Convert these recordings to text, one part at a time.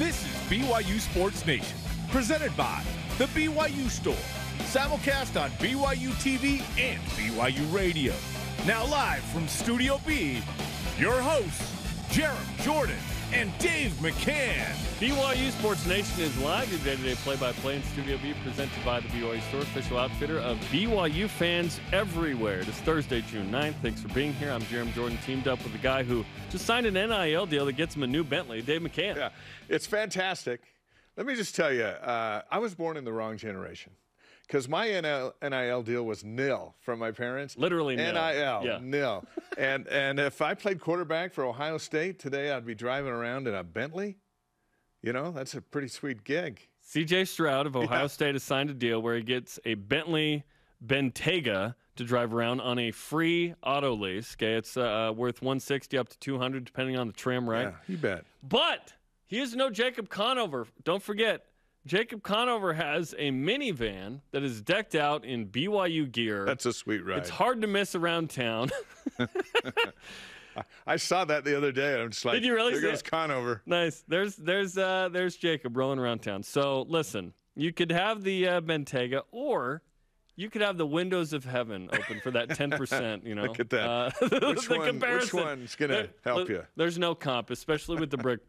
This is BYU Sports Nation, presented by the BYU Store, simulcast on BYU TV and BYU Radio. Now live from Studio B, your hosts, Jarom Jordan and Dave McCann. BYU Sports Nation is live, your day-to-day play-by-play in Studio B, presented by the BYU Store, official outfitter of BYU fans everywhere. It is Thursday, June 9th. Thanks for being here. I'm Jarom Jordan, teamed up with a guy who just signed an NIL deal that gets him a new Bentley, Dave McCann. Yeah, it's fantastic. Let me just tell you, I was born in the wrong generation, because my NIL deal was nil from my parents. Literally nil. NIL, yeah. Nil. And if I played quarterback for Ohio State today, I'd be driving around in a Bentley. You know, that's a pretty sweet gig. CJ Stroud of Ohio State has signed a deal where he gets a Bentley Bentayga to drive around on a free auto lease. Okay, it's worth $160 up to $200 depending on the trim, right? Yeah, you bet. But he is no Jacob Conover. Don't forget, Jacob Conover has a minivan that is decked out in BYU gear. That's a sweet ride. It's hard to miss around town. I saw that the other day. I'm just like, did you really? There goes Conover. Nice. There's Jacob rolling around town. So listen, you could have the Bentayga, or you could have the windows of heaven open for that 10%. You know, look at that. Which one's gonna help you? There's no comp, especially with the brick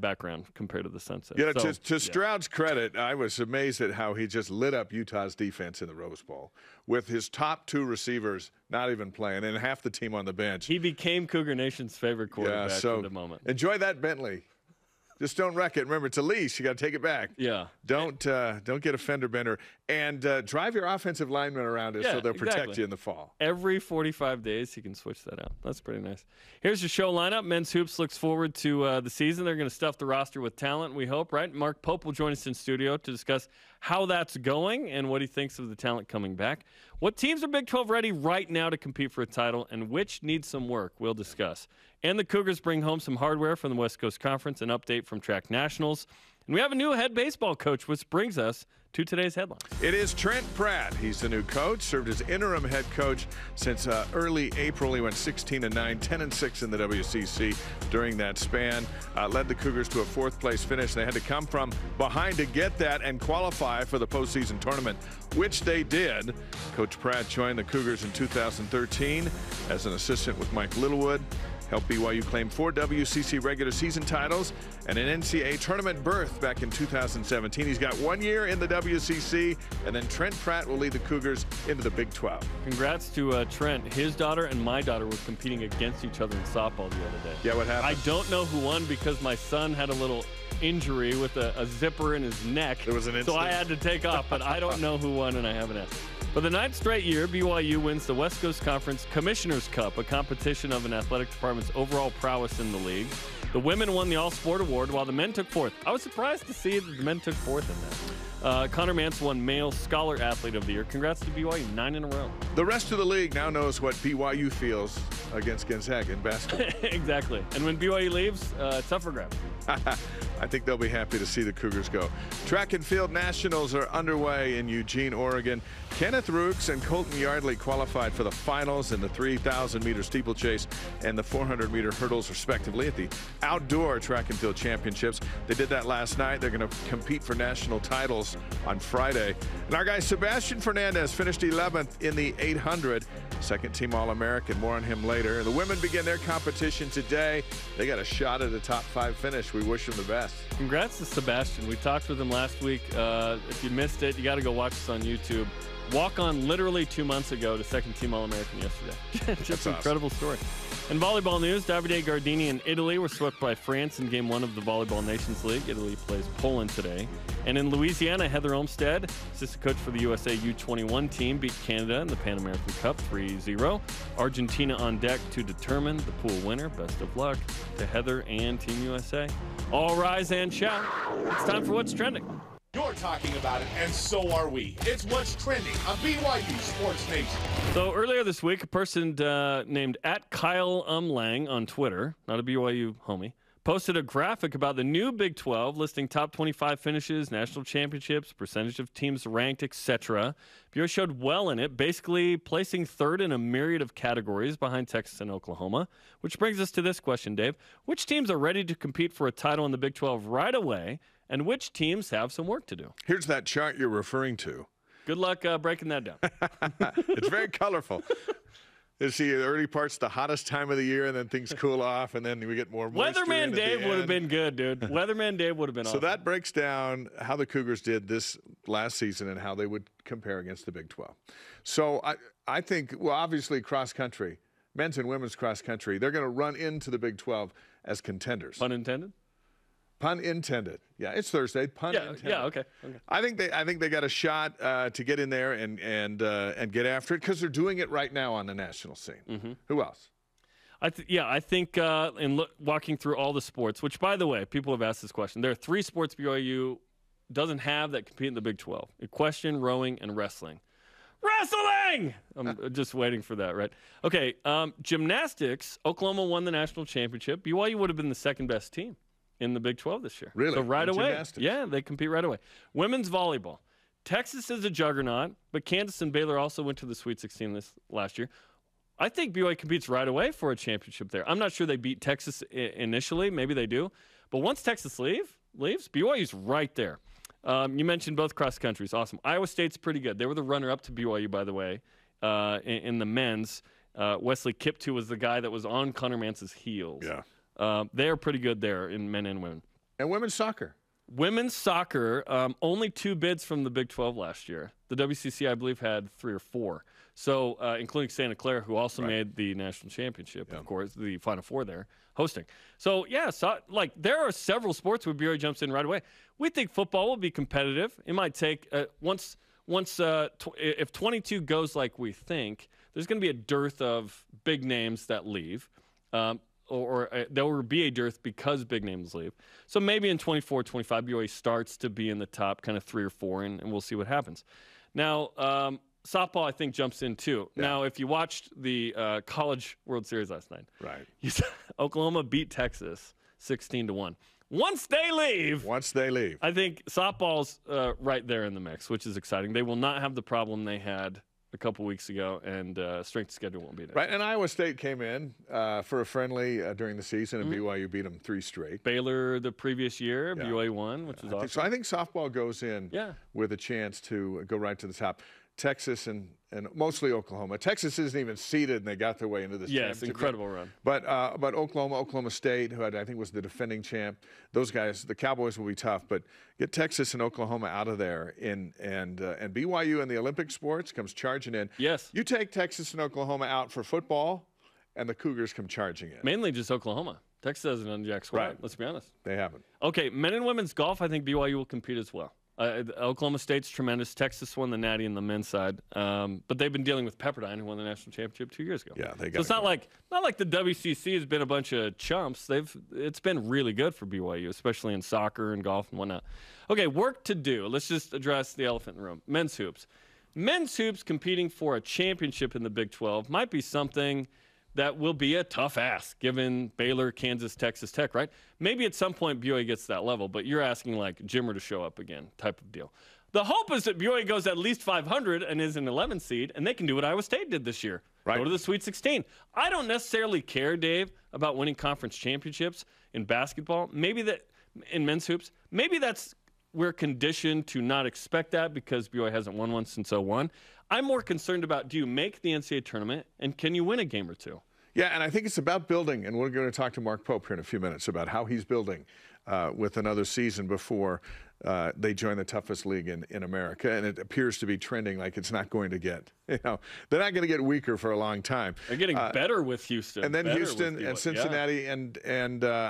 background compared to the sunset. Yeah, so, to Stroud's credit, I was amazed at how he just lit up Utah's defense in the Rose Bowl with his top two receivers not even playing and half the team on the bench. He became Cougar Nation's favorite quarterback at the moment. Enjoy that Bentley. Just don't wreck it. Remember, it's a lease. You got to take it back. Yeah. Don't get a fender bender. And drive your offensive linemen around it so they'll protect you in the fall. Every 45 days, you can switch that out. That's pretty nice. Here's your show lineup. Men's Hoops looks forward to the season. They're going to stuff the roster with talent, we hope, right? Mark Pope will join us in studio to discuss how that's going and what he thinks of the talent coming back. What teams are Big 12 ready right now to compete for a title and which need some work? We'll discuss. And the Cougars bring home some hardware from the West Coast Conference, an update from track nationals. And we have a new head baseball coach, which brings us to today's headline. It is Trent Pratt. He's the new coach, served as interim head coach since early April. He went 16-9, 10-6 in the WCC during that span. Led the Cougars to a fourth-place finish. They had to come from behind to get that and qualify for the postseason tournament, which they did. Coach Pratt joined the Cougars in 2013 as an assistant with Mike Littlewood. Helped BYU claim 4 WCC regular season titles and an NCAA tournament berth back in 2017. He's got 1 year in the WCC, and then Trent Pratt will lead the Cougars into the Big 12. Congrats to Trent. His daughter and my daughter were competing against each other in softball the other day. Yeah, what happened? I don't know who won because my son had a little injury with a zipper in his neck. There was an incident. So I had to take off, but I don't know who won, and I haven't asked. For the 9th straight year, BYU wins the West Coast Conference Commissioner's Cup, a competition of an athletic department's overall prowess in the league. The women won the All-Sport Award, while the men took 4th. I was surprised to see that the men took 4th in that. Connor Mance won Male Scholar Athlete of the Year. Congrats to BYU, 9 in a row. The rest of the league now knows what BYU feels against Gonzaga in basketball. Exactly. And when BYU leaves, it's up for grabs. I think they'll be happy to see the Cougars go. Track and field nationals are underway in Eugene, Oregon. Kenneth Rooks and Colton Yardley qualified for the finals in the 3,000-meter steeplechase and the 400-meter hurdles, respectively, at the Outdoor Track and Field Championships. They did that last night. They're going to compete for national titles on Friday. And our guy Sebastian Fernandez finished 11th in the 800, second-team All-American. More on him later. The women begin their competition today. They got a shot at a top-5 finish. We wish him the best. Congrats to Sebastian. We talked with him last week. If you missed it, you got to go watch this on YouTube. Walk on literally 2 months ago to second-team All-American yesterday. Just an incredible story. In volleyball news, Davide Gardini and Italy were swept by France in Game 1 of the Volleyball Nations League. Italy plays Poland today. And in Louisiana, Heather Olmsted, assistant coach for the USA U21 team, beat Canada in the Pan American Cup 3-0. Argentina on deck to determine the pool winner. Best of luck to Heather and Team USA. All rise and shout. It's time for What's Trending. You're talking about it, and so are we. It's What's Trending on BYU Sports Nation. So earlier this week, a person named @Kyle Umlang on Twitter, not a BYU homie, posted a graphic about the new Big 12 listing top 25 finishes, national championships, percentage of teams ranked, etc. BYU showed well in it, basically placing third in a myriad of categories behind Texas and Oklahoma, which brings us to this question, Dave. Which teams are ready to compete for a title in the Big 12 right away, and which teams have some work to do? Here's that chart you're referring to. Good luck breaking that down. It's very colorful. You see, the early part's the hottest time of the year, and then things cool off, and then we get more moisture. Weatherman Dave would have been good, dude. Weatherman Dave would have been awesome. So that breaks down how the Cougars did this last season and how they would compare against the Big 12. So I think, well, obviously cross-country, men's and women's cross-country, they're going to run into the Big 12 as contenders. Pun intended? Pun intended. Yeah, it's Thursday. Pun intended. Yeah, okay. I think they got a shot to get in there and get after it because they're doing it right now on the national scene. Mm-hmm. Who else? I think walking through all the sports, which, by the way, people have asked this question. There are three sports BYU doesn't have that compete in the Big 12: equestrian, rowing, and wrestling. Wrestling! I'm just waiting for that, right? Okay, gymnastics. Oklahoma won the national championship. BYU would have been the second best team in the Big 12 this year. Really? So right away. Gymnastics. Yeah, they compete right away. Women's volleyball. Texas is a juggernaut, but Kansas and Baylor also went to the Sweet 16 this last year. I think BYU competes right away for a championship there. I'm not sure they beat Texas initially. Maybe they do. But once Texas leaves, BYU's right there. You mentioned both cross countries. Awesome. Iowa State's pretty good. They were the runner-up to BYU, by the way, in the men's. Wesley Kiptoo was the guy that was on Connor Mance's heels. Yeah. They are pretty good there in men and women. And women's soccer. Women's soccer, only two bids from the Big 12 last year. The WCC, I believe, had three or four. So, including Santa Clara, who also made the national championship, of course, the Final Four there, hosting. So, yeah, there are several sports where BYU jumps in right away. We think football will be competitive. It might take, if 22 goes like we think, there's going to be a dearth of big names that leave. Or there will be a dearth because big names leave. So maybe in 24, 25, BYU starts to be in the top kind of three or four, and we'll see what happens. Now, softball, I think, jumps in too. Yeah. Now, if you watched the College World Series last night, right? Oklahoma beat Texas 16-1. Once they leave, I think softball's right there in the mix, which is exciting. They will not have the problem they had a couple weeks ago, and strength schedule won't be there. Right, and Iowa State came in for a friendly during the season, and BYU beat them 3 straight. Baylor the previous year, BYU won, which is awesome. So I think softball goes in with a chance to go right to the top. Texas and mostly Oklahoma. Texas isn't even seeded, and they got their way into this championship. Yes, incredible run. But Oklahoma State, who I think was the defending champ, those guys, the Cowboys will be tough. But get Texas and Oklahoma out of there, and BYU in the Olympic sports comes charging in. Yes. You take Texas and Oklahoma out for football, and the Cougars come charging in. Mainly just Oklahoma. Texas hasn't unjacked squad. Right. Let's be honest. They haven't. Okay, men and women's golf, I think BYU will compete as well. Oklahoma State's tremendous. Texas won the Natty in the men's side, but they've been dealing with Pepperdine, who won the national championship 2 years ago. Yeah, they got. So it's not like the WCC has been a bunch of chumps. It's been really good for BYU, especially in soccer and golf and whatnot. Okay, work to do. Let's just address the elephant in the room: men's hoops. Men's hoops competing for a championship in the Big 12 might be something that will be a tough ask, given Baylor, Kansas, Texas Tech, right? Maybe at some point BYU gets to that level, but you're asking like Jimmer to show up again type of deal. The hope is that BYU goes at least 500 and is an 11 seed, and they can do what Iowa State did this year, right? Go to the Sweet 16. I don't necessarily care, Dave, about winning conference championships in basketball. Maybe that in men's hoops. Maybe that's we're conditioned to not expect that because BYU hasn't won one since 01. I'm more concerned about, do you make the NCAA tournament, and can you win a game or two? Yeah, and I think it's about building, and we're going to talk to Mark Pope here in a few minutes about how he's building with another season before they join the toughest league in America, and it appears to be trending like it's not going to get, they're not going to get weaker for a long time. They're getting better with Houston. And then Houston and Cincinnati and I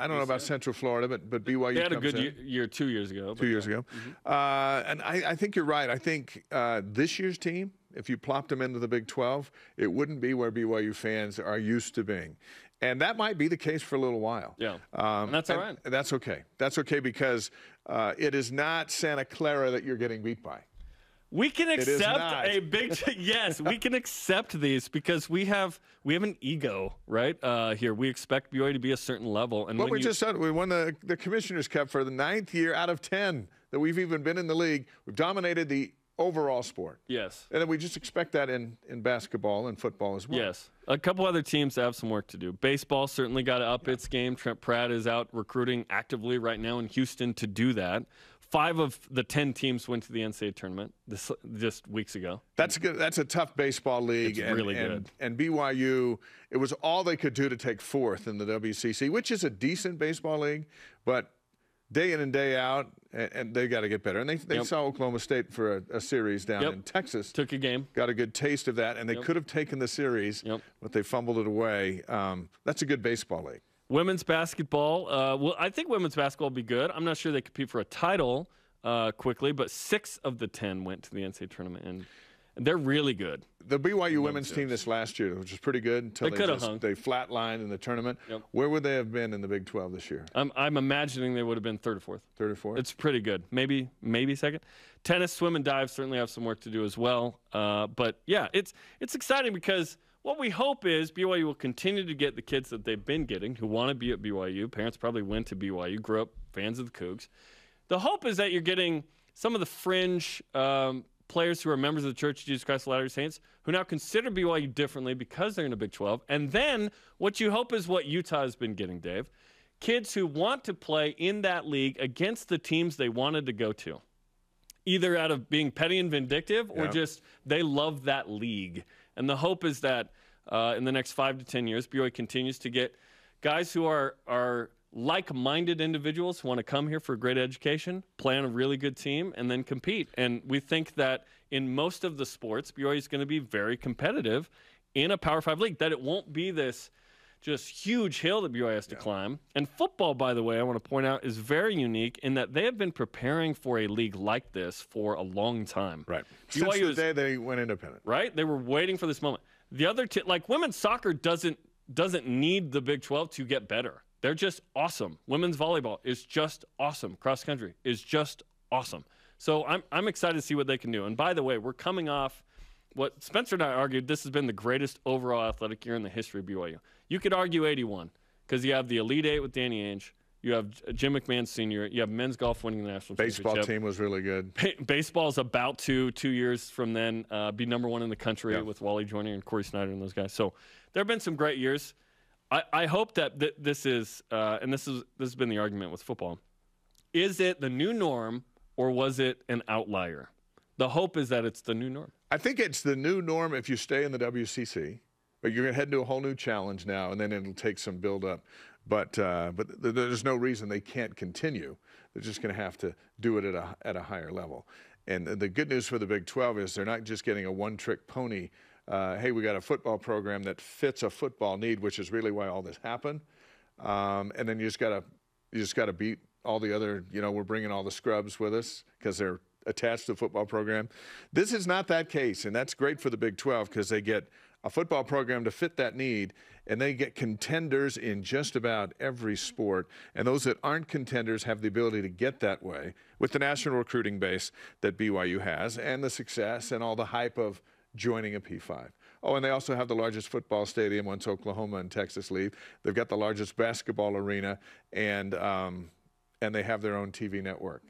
don't know about Central Florida, but BYU. They had a good year 2 years ago. 2 years ago. Mm-hmm. And I think you're right. I think this year's team, if you plopped them into the Big 12, it wouldn't be where BYU fans are used to being. And that might be the case for a little while. Yeah, and that's all right. That's okay. That's okay because it is not Santa Clara that you're getting beat by. We can accept a big yes, we can accept these because we have an ego, right? Here we expect BYU to be a certain level, and just said we won the Commissioner's Cup for the 9th year out of 10 that we've even been in the league. We've dominated the overall sport. Yes. And then we just expect that in basketball and football as well. Yes. A couple other teams have some work to do. Baseball certainly got to up its game. Trent Pratt is out recruiting actively right now in Houston to do that. 5 of the 10 teams went to the NCAA tournament this just weeks ago. That's good. That's a tough baseball league. It's really good. And BYU, it was all they could do to take 4th in the WCC, which is a decent baseball league, but day in and day out, and they got to get better. And they saw Oklahoma State for a series down in Texas. Took a game. Got a good taste of that, and they could have taken the series, but they fumbled it away. That's a good baseball league. Women's basketball, well, I think women's basketball will be good. I'm not sure they compete for a title quickly, but 6 of the 10 went to the NCAA tournament, and they're really good. The BYU women's team this last year, which was pretty good until they flatlined in the tournament. Yep. Where would they have been in the Big 12 this year? I'm imagining they would have been 3rd or 4th. 3rd or 4th? It's pretty good. Maybe 2nd. Tennis, swim, and dive certainly have some work to do as well. But, yeah, it's exciting because – what we hope is BYU will continue to get the kids that they've been getting who want to be at BYU. Parents probably went to BYU, grew up fans of the Cougs. The hope is that you're getting some of the fringe players who are members of the Church of Jesus Christ of Latter-day Saints who now consider BYU differently because they're in a Big 12. And then what you hope is what Utah has been getting, Dave. Kids who want to play in that league against the teams they wanted to go to, either out of being petty and vindictive or just they love that league. And the hope is that in the next 5 to 10 years, BYU continues to get guys who are like-minded individuals who want to come here for a great education, play on a really good team, and then compete. And we think that in most of the sports, BYU is going to be very competitive in a Power 5 league, that it won't be this just huge hill that BYU has to climb. And football, by the way, I want to point out, is very unique in that they have been preparing for a league like this for a long time. Right. Since the day they went independent. Right? They were waiting for this moment. The other like women's soccer doesn't need the Big 12 to get better. They're just awesome. Women's volleyball is just awesome. Cross country is just awesome. So I'm excited to see what they can do. And by the way, we're coming off what Spencer and I argued, this has been the greatest overall athletic year in the history of BYU. You could argue 81 because you have the Elite Eight with Danny Ainge. You have Jim McMahon Sr. You have men's golf winning the national championship. Baseball team was really good. Baseball's about to, 2 years from then, be #1 in the country with Wally Joyner and Corey Snyder and those guys. So there have been some great years. I hope that this is, and this has been the argument with football, is it the new norm or was it an outlier? The hope is that it's the new norm. I think it's the new norm if you stay in the WCC, but you're going to head into a whole new challenge now, and then it'll take some build-up. But there's no reason they can't continue. They're just going to have to do it at a higher level. And the good news for the Big 12 is they're not just getting a one-trick pony. Hey, we got a football program that fits a football need, which is really why all this happened. And then you just got to beat all the other. You know, we're bringing all the scrubs with us because they're attached to the football program. This is not that case, and that's great for the Big 12 because they get a football program to fit that need, and they get contenders in just about every sport, and those that aren't contenders have the ability to get that way with the national recruiting base that BYU has and the success and all the hype of joining a P5. Oh, and they also have the largest football stadium once Oklahoma and Texas leave. They've got the largest basketball arena, and they have their own TV network.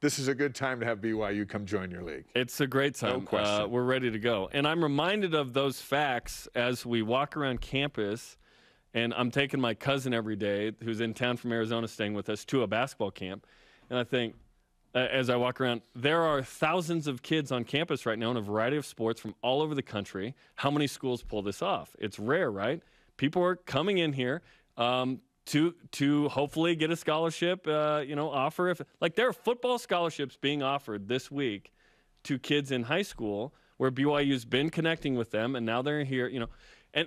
This is a good time to have BYU come join your league. It's a great time. No question. We're ready to go. And I'm reminded of those facts as we walk around campus, and I'm taking my cousin every day, who's in town from Arizona staying with us, to a basketball camp. And I think, as I walk around, there are thousands of kids on campus right now in a variety of sports from all over the country. How many schools pull this off? It's rare, right? People are coming in here. To hopefully get a scholarship, offer. Like there are football scholarships being offered this week to kids in high school where BYU's been connecting with them, and now they're here,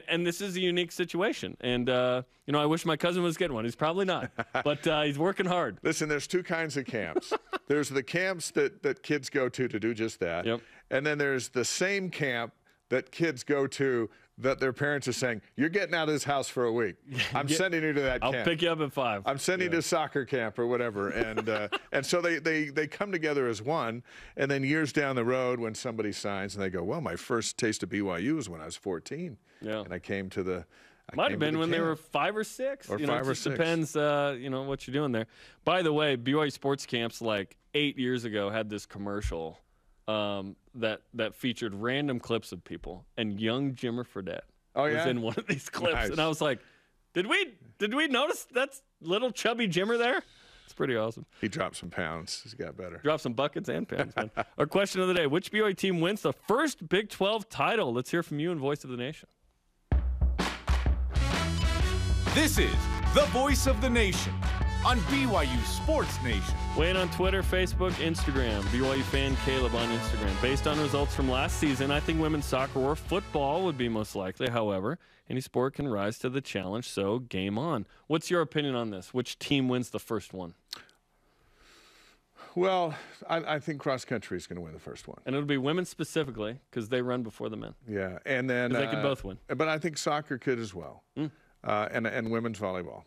and this is a unique situation. And, I wish my cousin was getting one. He's probably not, but he's working hard. Listen, there's two kinds of camps. There's the camps that kids go to do just that. Yep. And then there's the same camp that kids go to that their parents are saying, you're getting out of this house for a week. I'm sending you to that camp. I'll pick you up at 5. I'm sending you to soccer camp or whatever. And and so they come together as one. And then years down the road when somebody signs and they go, well, my first taste of BYU was when I was 14. Yeah. And I came to the – might have been when camp. They were 5 or 6. Or you know, 5 or 6. It depends, you know, what you're doing there. By the way, BYU Sports Camps like 8 years ago had this commercial that featured random clips of people, and young Jimmer Fredette was in one of these clips, and I was like, did we notice that's little chubby Jimmer there? It's pretty awesome. He dropped some pounds. He's got better. Dropped some buckets and pounds, man. Our question of the day: which BYU team wins the first Big 12 title? Let's hear from you in Voice of the Nation. This is the Voice of the Nation on BYU Sports Nation. Weigh in on Twitter, Facebook, Instagram. BYU fan Caleb on Instagram. Based on results from last season, I think women's soccer or football would be most likely. However, any sport can rise to the challenge, so game on. What's your opinion on this? Which team wins the first one? Well, I think cross country is going to win the first one. And it'll be women specifically because they run before the men. Yeah, and then they could both win. But I think soccer could as well, and women's volleyball.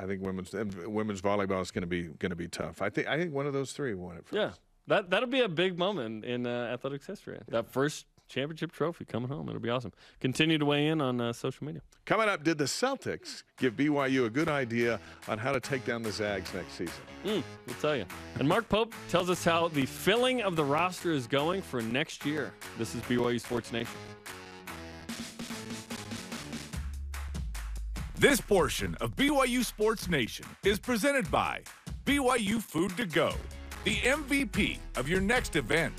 I think women's volleyball is going to be tough. I think one of those three will win it first. Yeah, that'll be a big moment in athletics history. Yeah. That first championship trophy coming home. It'll be awesome. Continue to weigh in on social media. Coming up, did the Celtics give BYU a good idea on how to take down the Zags next season? We'll tell you. And Mark Pope tells us how the filling of the roster is going for next year. This is BYU Sports Nation. This portion of BYU Sports Nation is presented by BYU Food to Go, the MVP of your next event.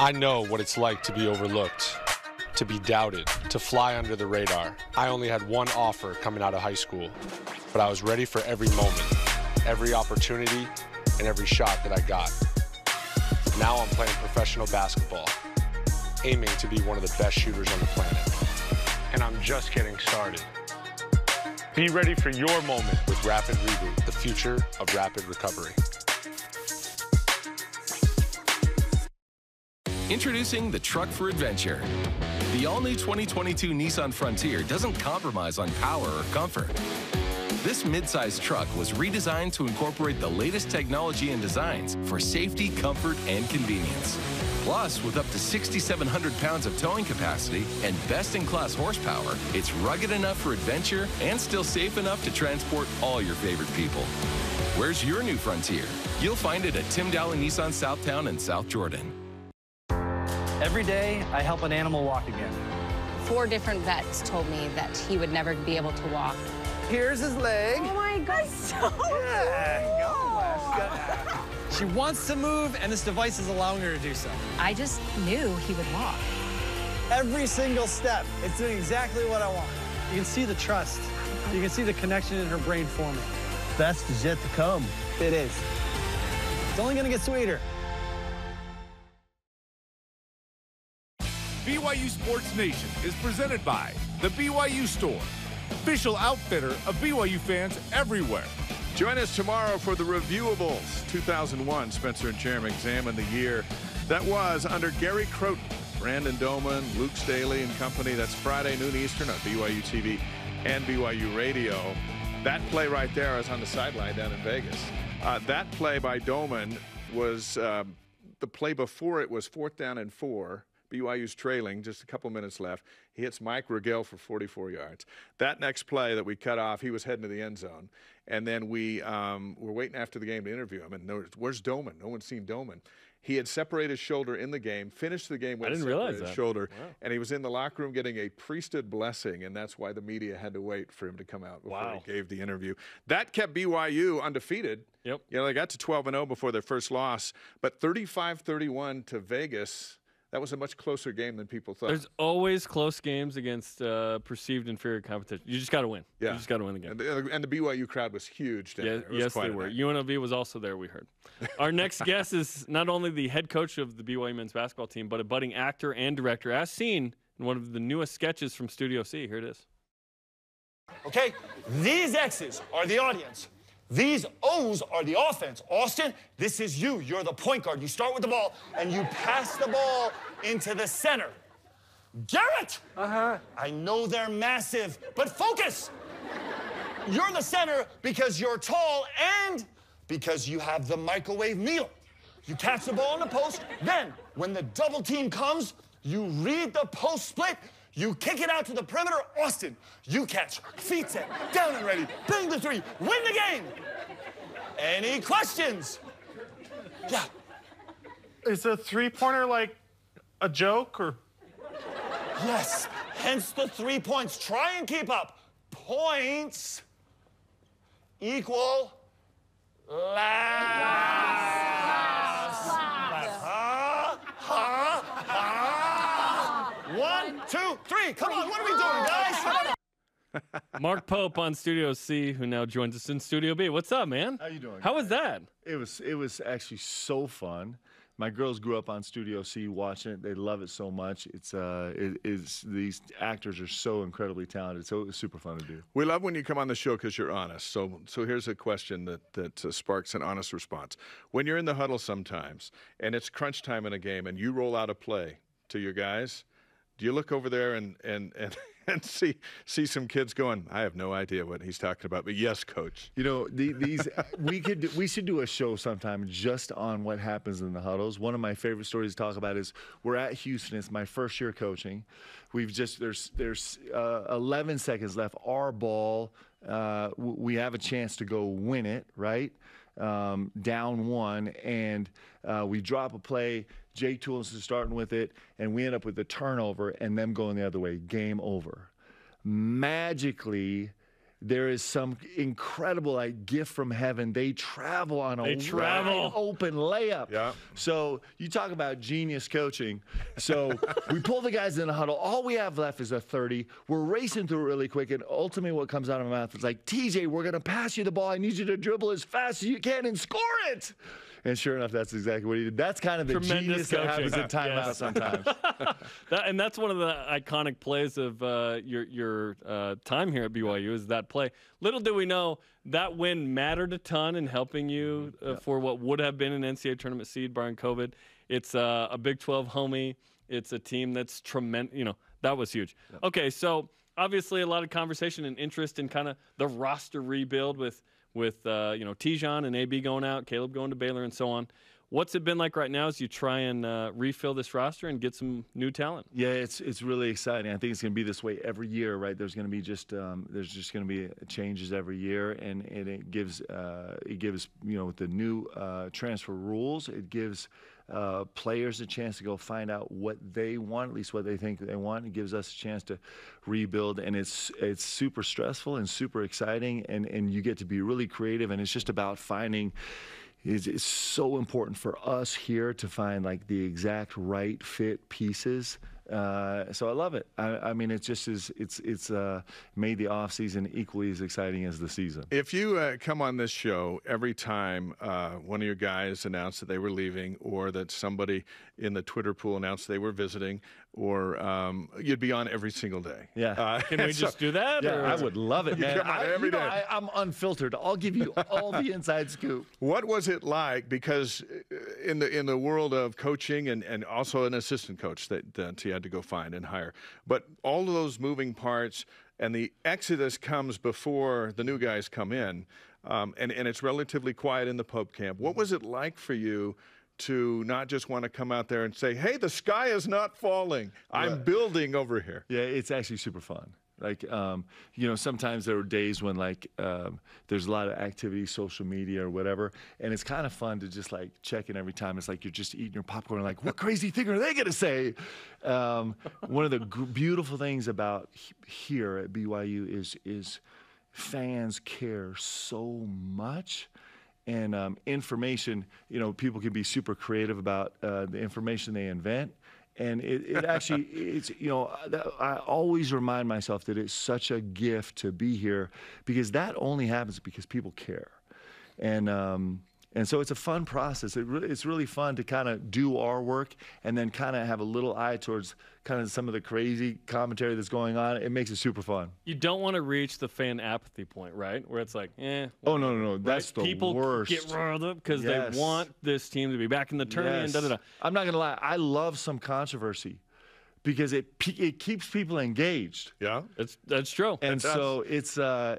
I know what it's like to be overlooked, to be doubted, to fly under the radar. I only had one offer coming out of high school, but I was ready for every moment, every opportunity, and every shot that I got. Now I'm playing professional basketball, aiming to be one of the best shooters on the planet. And I'm just getting started. Be ready for your moment with Rapid Reboot, the future of rapid recovery. Introducing the truck for adventure. The all-new 2022 Nissan Frontier doesn't compromise on power or comfort. This midsize truck was redesigned to incorporate the latest technology and designs for safety, comfort, and convenience. Plus, with up to 6,700 pounds of towing capacity and best-in-class horsepower, it's rugged enough for adventure and still safe enough to transport all your favorite people. Where's your new Frontier? You'll find it at Tim Dowling Nissan Southtown and South Jordan. Every day, I help an animal walk again. 4 different vets told me that he would never be able to walk. Here's his leg. Oh, my God. That's so cool. Go, Wes. She wants to move, and this device is allowing her to do so. I just knew he would walk. Every single step, it's doing exactly what I want. You can see the trust. You can see the connection in her brain forming. Best is yet to come. It is. It's only going to get sweeter. BYU Sports Nation is presented by The BYU Store, official outfitter of BYU fans everywhere. Join us tomorrow for the Reviewables. 2001 Spencer and Chairman examine the year that was under Gary Croton, Brandon Doman, Luke Staley and company. That's Friday, noon Eastern on BYU TV and BYU Radio. That play right there, I was on the sideline down in Vegas. That play by Doman was the play before it was 4th down and 4. BYU's trailing, just a couple minutes left. He hits Mike Rigel for 44 yards. That next play that we cut off, he was heading to the end zone. And then we were waiting after the game to interview him. And noticed, where's Doman? No one's seen Doman. He had separated his shoulder in the game, finished the game with his shoulder. Wow. And he was in the locker room getting a priesthood blessing, and that's why the media had to wait for him to come out before he gave the interview. That kept BYU undefeated. Yep. You know, they got to 12-0 before their first loss, but 35-31 to Vegas – That was a much closer game than people thought. There's always close games against perceived inferior competition. You just got to win. Yeah. You just got to win the game. And the BYU crowd was huge down there. Yes, they were. UNLV was also there, we heard. Our next guest is not only the head coach of the BYU men's basketball team, but a budding actor and director, as seen in one of the newest sketches from Studio C. Here it is. Okay, these X's are the audience. These O's are the offense. Austin, this is you. You're the point guard. You start with the ball, and you pass the ball into the center. Garrett! Uh-huh. I know they're massive, but focus! You're the center because you're tall and because you have the microwave meal. You catch the ball in the post, then when the double team comes, you read the post split, you kick it out to the perimeter. Austin, you catch. Feet set. Down and ready. Bang the three. Win the game. Any questions? Yeah. Is a three-pointer like a joke or? Yes. Hence the 3 points. Try and keep up. Points equal laughs. One, two, three. Come on, what are we doing, guys? Mark Pope on Studio C, who now joins us in Studio B. What's up, man? How you doing? How was that? It was actually so fun. My girls grew up on Studio C watching it. They love it so much. These actors are so incredibly talented. So it was super fun to do. We love when you come on the show because you're honest. So here's a question that sparks an honest response. When you're in the huddle sometimes and it's crunch time in a game and you roll out a play to your guys, do you look over there and see some kids going, I have no idea what he's talking about, but yes, coach. You know, these we should do a show sometime just on what happens in the huddles. One of my favorite stories to talk about is we're at Houston. It's my first year coaching. We've just there's 11 seconds left. Our ball. We have a chance to go win it, right? Down one, and we drop a play. Jay Toolson starting with it, and we end up with the turnover and them going the other way. Game over. Magically, there is some incredible gift from heaven. They travel on a wide open layup. Yeah. So you talk about genius coaching. So we pull the guys in the huddle. All we have left is a 30. We're racing through it really quick, and ultimately what comes out of my mouth is like, TJ, we're going to pass you the ball. I need you to dribble as fast as you can and score it. And sure enough, that's exactly what he did. That's kind of the genius that happens in timeout sometimes. And that's one of the iconic plays of your time here at BYU is that play. Little do we know that win mattered a ton in helping you for what would have been an NCAA tournament seed barring COVID. It's a Big 12 homie. It's a team that's tremendous. You know, that was huge. Yep. Okay, so obviously a lot of conversation and interest in kind of the roster rebuild with you know, Tijon and AB going out, Caleb going to Baylor and so on. What's it been like right now as you try and refill this roster and get some new talent? Yeah, it's really exciting. I think it's going to be this way every year, right? There's going to be just going to be changes every year, and it gives you know, with the new transfer rules, it gives players a chance to go find out what they want, at least what they think they want. It gives us a chance to rebuild, and it's super stressful and super exciting, and you get to be really creative, and it's just about finding. It's so important for us here to find the exact right fit pieces. So I love it. I mean, it just is. It's made the off season equally as exciting as the season. If you come on this show every time one of your guys announced that they were leaving, or that somebody in the Twitter pool announced they were visiting, or you'd be on every single day. Yeah. Can we just do that? Yeah, I would love it, man. Come on every day. I'm unfiltered. I'll give you all the inside scoop. What was it like? Because in the world of coaching and also an assistant coach that you had to go find and hire, but all of those moving parts and the exodus comes before the new guys come in, and it's relatively quiet in the Pope camp. What was it like for you to not just want to come out there and say, hey, the sky is not falling. I'm building over here. Yeah, it's actually super fun. You know, sometimes there are days when there's a lot of activity, social media or whatever, and it's kind of fun to just check in every time. It's you're just eating your popcorn, what crazy thing are they gonna say? One of the beautiful things about here at BYU is fans care so much. And information, you know, people can be super creative about the information they invent. And it actually, it's, you know, I always remind myself that it's such a gift to be here, because that only happens because people care. And so it's a fun process. It's really fun to kind of do our work and then kind of have a little eye towards kind of some of the crazy commentary that's going on. It makes it super fun. You don't want to reach the fan apathy point, right? Where it's like, eh. Oh, no. Right? That's the worst. People get riled up because they want this team to be back in the tournament. Yes. I'm not going to lie. I love some controversy, because it keeps people engaged. Yeah, that's true. And so it's the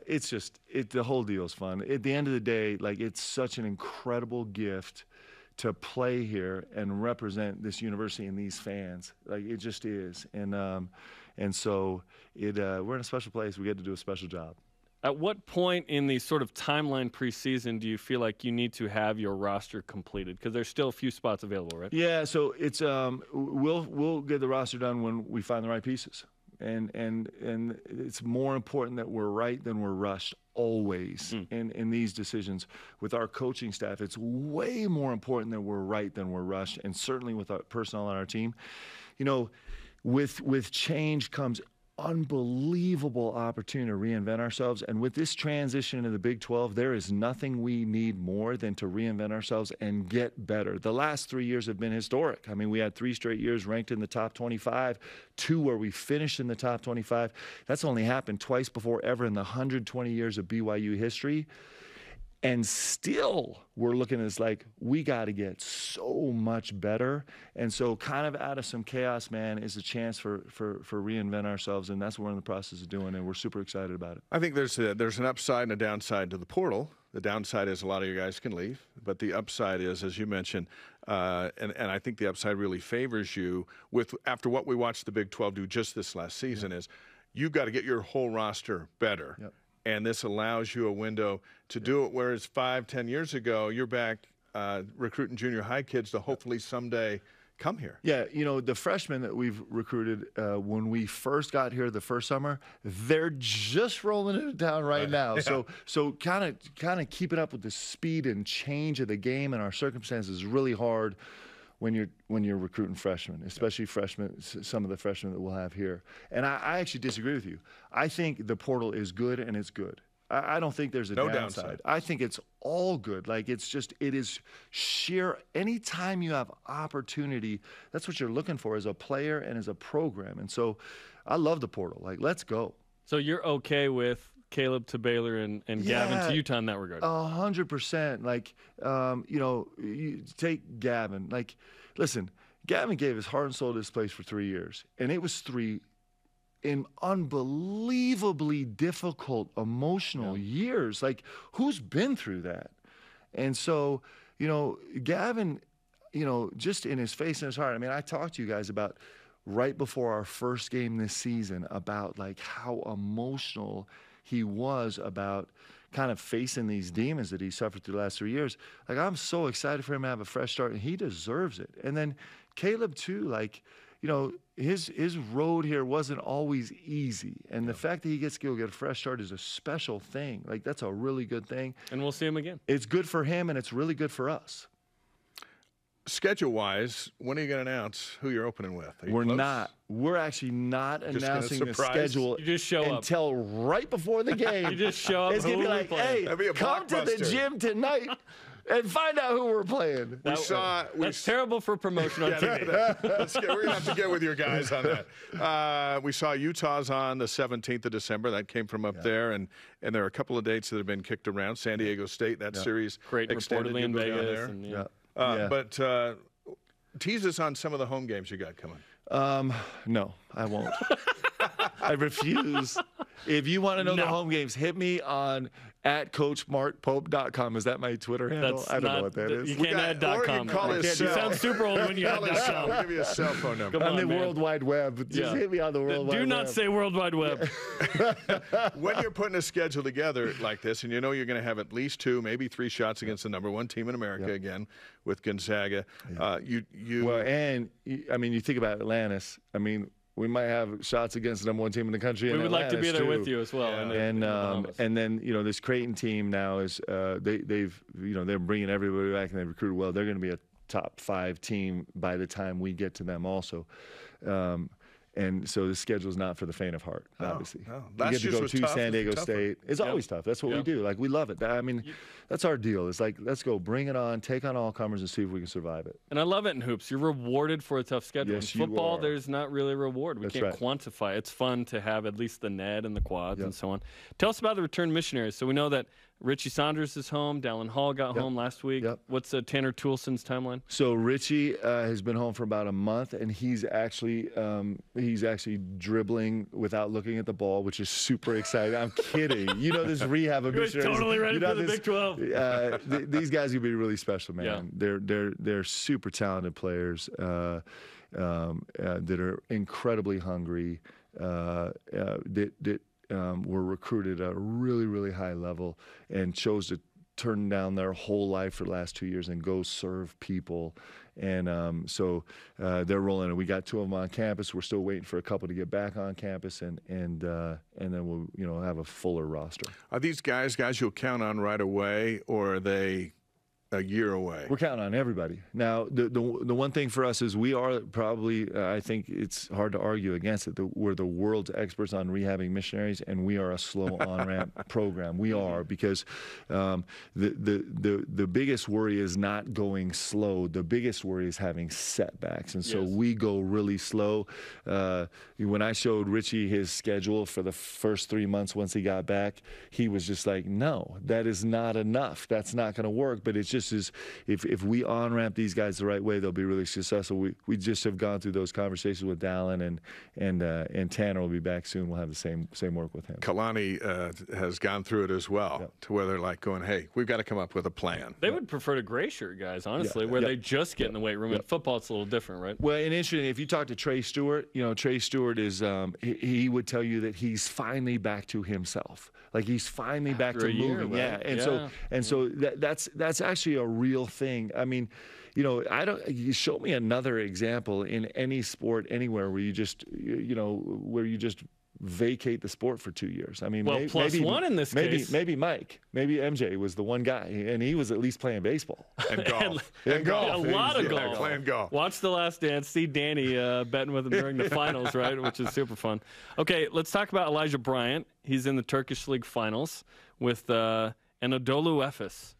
whole deal's fun. At the end of the day, like, it's such an incredible gift to play here and represent this university and these fans. Like, it just is. And so we're in a special place. We get to do a special job. At what point in the sort of timeline preseason do you feel like you need to have your roster completed? Because there's still a few spots available, right? Yeah, so it's we'll get the roster done when we find the right pieces, and it's more important that we're right than we're rushed always in these decisions. With our coaching staff, it's way more important that we're right than we're rushed, and certainly with our personnel on our team, you know, with change comes unbelievable opportunity to reinvent ourselves. And with this transition to the Big 12, there is nothing we need more than to reinvent ourselves and get better. The last 3 years have been historic. I mean, we had 3 straight years ranked in the top 25, 2 where we finished in the top 25. That's only happened twice before ever in the 120 years of BYU history. And still, we're looking at this like, we got to get so much better. And so kind of out of some chaos, man, is a chance for reinvent ourselves. And that's what we're in the process of doing, and we're super excited about it. I think there's an upside and a downside to the portal. The downside is a lot of you guys can leave, but the upside is, as you mentioned, and I think the upside really favors you with, after what we watched the Big 12 do just this last season, is you've got to get your whole roster better. Yep. And this allows you a window to do it, whereas 5-10 years ago, you're back recruiting junior high kids to hopefully someday come here. Yeah, you know, the freshmen that we've recruited when we first got here the first summer, they're just rolling it down right now. Yeah. So kind of keeping up with the speed and change of the game and our circumstances is really hard when you're recruiting freshmen, especially freshmen, some of the freshmen that we'll have here. And I actually disagree with you. I think the portal is good, and it's good. I don't think there's a downside. I think it's all good. Like, it's just, it is sheer, anytime you have opportunity, that's what you're looking for as a player and as a program. And so I love the portal. Like, let's go. So you're okay with Caleb to Baylor and Gavin to Utah in that regard? 100%. Like, you know, you take Gavin. Like, listen, Gavin gave his heart and soul to this place for 3 years, and it was 3 in unbelievably difficult, emotional years. Like, who's been through that? And so, you know, Gavin, you know, just in his face and his heart. I mean, I talked to you guys about right before our first game this season about, like, how emotional he was about kind of facing these demons that he suffered through the last 3 years. Like, I'm so excited for him to have a fresh start, and he deserves it. And then Caleb too, like, you know, his road here wasn't always easy. And the fact that he gets to go get a fresh start is a special thing. Like, that's a really good thing. And we'll see him again. It's good for him, and it's really good for us. Schedule-wise, when are you going to announce who you're opening with? We're close? Not. We're actually not just announcing the schedule until right before the game. You just show up. It's going to be like, hey, come to the gym tonight and find out who we're playing. That's terrible for promotion on TV. We're going to have to get with your guys on that. We saw Utah's on the 17th of December. That came from up there. And there are a couple of dates that have been kicked around. San Diego State, that series. Great, reportedly in Vegas. But tease us on some of the home games you got coming. No, I won't. I refuse. If you want to know the home games, hit me on @CoachMarkPope.com. Is that my Twitter handle? I don't know what that is. You can't add .com. You sound super old when you have .com. I'll give you a cell phone number. On the World Wide Web. Just hit me on the World Wide Web. Do not say World Wide Web. When you're putting a schedule together like this, and you know you're going to have at least 2, maybe 3 shots against the number 1 team in America again with Gonzaga. Well, and, I mean, you think about Atlantis. I mean, we might have shots against the number 1 team in the country. We would like to be there with you as well. Yeah. And then, you know, this Creighton team now is they're bringing everybody back, and they recruited well. They're going to be a top five team by the time we get to them also. And so the schedule is not for the faint of heart, obviously. No. We get to go to San Diego State. It's always tough. That's what we do. Like, we love it. I mean, that's our deal. It's like, let's go, bring it on, take on all comers, and see if we can survive it. And I love it in hoops. You're rewarded for a tough schedule. Yes, in football, there's not really a reward. We can't quantify. It's fun to have at least the net and the quads and so on. Tell us about the return missionaries. So we know that Richie Saunders is home. Dallin Hall got home last week. What's Tanner Toolson's timeline? So Richie has been home for about a month, and he's actually dribbling without looking at the ball, which is super exciting. I'm kidding. You know, this rehab of missionaries. Totally ready for the Big 12. These guys will be really special, man. Yeah. They're super talented players that are incredibly hungry. That were recruited at a really, really high level and chose to turn down their whole life for the last 2 years and go serve people. And so they're rolling. And we got two of them on campus. We're still waiting for a couple to get back on campus, and then we'll have a fuller roster. Are these guys you'll count on right away, or are they a year away? We're counting on everybody. Now, the one thing for us is we are probably, I think it's hard to argue against it, we're the world's experts on rehabbing missionaries, and we are a slow on-ramp program. We are, because the biggest worry is not going slow. The biggest worry is having setbacks, and so we go really slow. When I showed Richie his schedule for the first 3 months once he got back, he was just like, no, that is not enough. That's not going to work. But it's just as if we on-ramp these guys the right way, they'll be really successful. We just have gone through those conversations with Dallin, and Tanner will be back soon. We'll have the same work with him. Kalani has gone through it as well, to where they're like going, hey, we've got to come up with a plan. They would prefer to gray shirt guys, honestly, where they just get in the weight room. In football, it's a little different, right? Well, and interesting, if you talk to Trey Stewart, Trey Stewart is he would tell you that he's finally back to himself. Like, he's finally back to moving. So that's actually a real thing. I mean, you show me another example in any sport anywhere where you just, vacate the sport for 2 years. I mean, maybe, plus one in this case. Maybe Mike, maybe MJ was the one guy, and he was at least playing baseball and golf. A lot of golf. Playing golf. Watch The Last Dance. See Danny betting with him during the finals, right? Which is super fun. Okay, let's talk about Elijah Bryant. He's in the Turkish League finals with Anadolu Efes.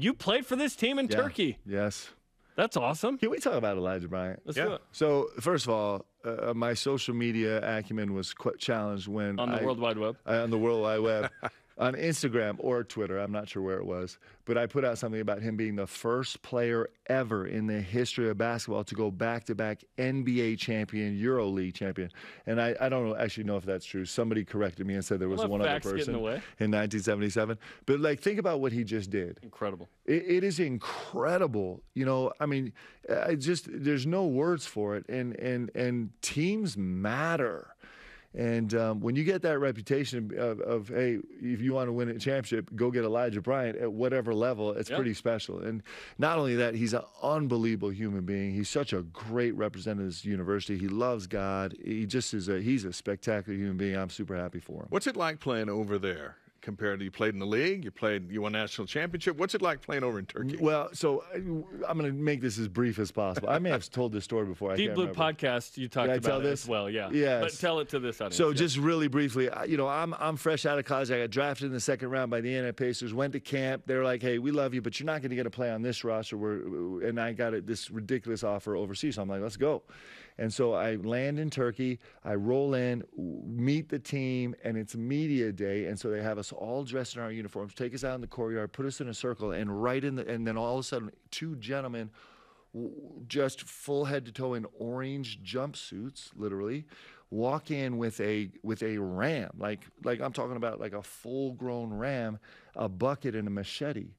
You played for this team in Turkey. Yes. That's awesome. Can we talk about Elijah Bryant? Let's do it. So, first of all, my social media acumen was quite challenged when on the World Wide Web. On Instagram or Twitter, I'm not sure where it was, but I put out something about him being the first player ever in the history of basketball to go back-to-back NBA champion, EuroLeague champion. And I don't actually know if that's true. Somebody corrected me and said there was one other person in 1977. But, like, think about what he just did. Incredible. It is incredible. I mean, there's no words for it. And teams matter. And when you get that reputation of, hey, if you want to win a championship, go get Elijah Bryant at whatever level, it's pretty special. And not only that, he's an unbelievable human being. He's such a great representative of this university. He loves God. He just is he's a spectacular human being. I'm super happy for him. What's it like playing over there? Compared to, you played in the league, you won national championship. What's it like playing over in Turkey? Well, so I'm going to make this as brief as possible. I may have told this story before. Deep Blue Podcast, you talked about this as well, yeah. But tell it to this audience. So just really briefly, I'm fresh out of college. I got drafted in the second round by the Indiana Pacers. Went to camp. They're like, hey, we love you, but you're not going to get a play on this roster. And I got this ridiculous offer overseas. So I'm like, let's go. And so I land in Turkey, I roll in, meet the team, and it's media day, and so they have us all dressed in our uniforms, take us out in the courtyard, put us in a circle, and and then all of a sudden, two gentlemen, just full head to toe in orange jumpsuits, literally, walk in with a ram, like I'm talking about, like a full-grown ram, a bucket and a machete,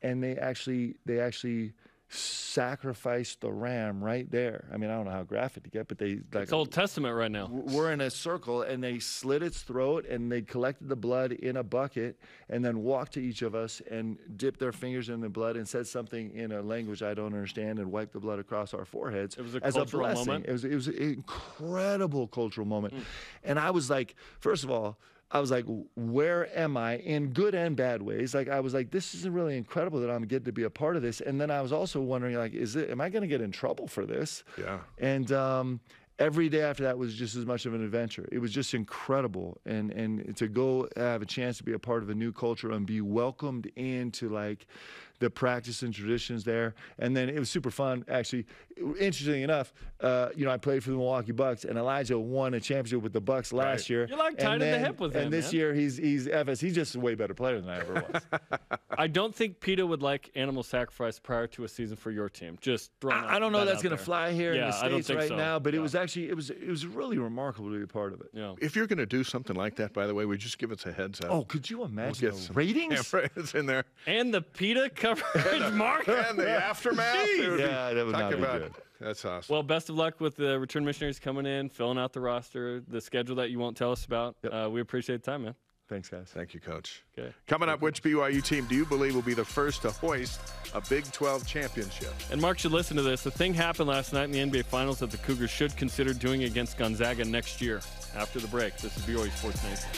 and they actually sacrificed the ram right there. I mean, I don't know how graphic to get, but it's Old Testament right now. We're in a circle, and they slit its throat, and they collected the blood in a bucket, and then walked to each of us and dipped their fingers in the blood and said something in a language I don't understand and wiped the blood across our foreheads. It was a cultural moment. It was an incredible cultural moment. And I was like, first of all, I was like, where am I, in good and bad ways? Like, I was like, this is really incredible that I'm getting to be a part of this. And then I was also wondering, like, am I going to get in trouble for this? Yeah. And every day after that was just as much of an adventure. It was just incredible. And to go have a chance to be a part of a new culture and be welcomed into, like, the practice and traditions there. And then it was super fun, actually. Interestingly enough, you know, I played for the Milwaukee Bucks, and Elijah won a championship with the Bucks last year. You're like tied in the hip with him. And this year, he's FS. He's just a way better player than I ever was. I don't think PETA would like animal sacrifice prior to a season for your team. Just throwing I don't know that's going to fly here in the States right now, but it was actually it was really remarkable to be a part of it. Yeah. If you're going to do something like that, by the way, would you just give us a heads up? Oh, could you imagine the ratings? Yeah, it's in there. And the PETA coverage, Mark, and the aftermath. Yeah, that would not be good. That's awesome. Well, best of luck with the return missionaries coming in, filling out the roster, the schedule that you won't tell us about. Yep. We appreciate the time, man. Thanks, guys. Thank you, Coach. Okay. Coming up, which BYU team do you believe will be the first to hoist a Big 12 championship? And Mark should listen to this. The thing happened last night in the NBA Finals that the Cougars should consider doing against Gonzaga next year. After the break, this is BYU Sports Nation.